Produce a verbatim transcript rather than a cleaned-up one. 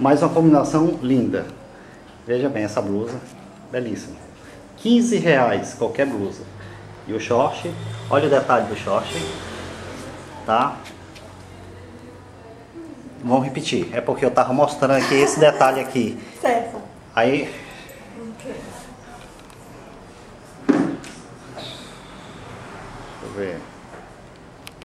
Mas uma combinação linda. Veja bem essa blusa, belíssima. quinze reais qualquer blusa. E o short, olha o detalhe do short, tá? Vamos repetir, é porque eu tava mostrando aqui esse detalhe aqui. Certo. Aí... Okay. Deixa eu ver.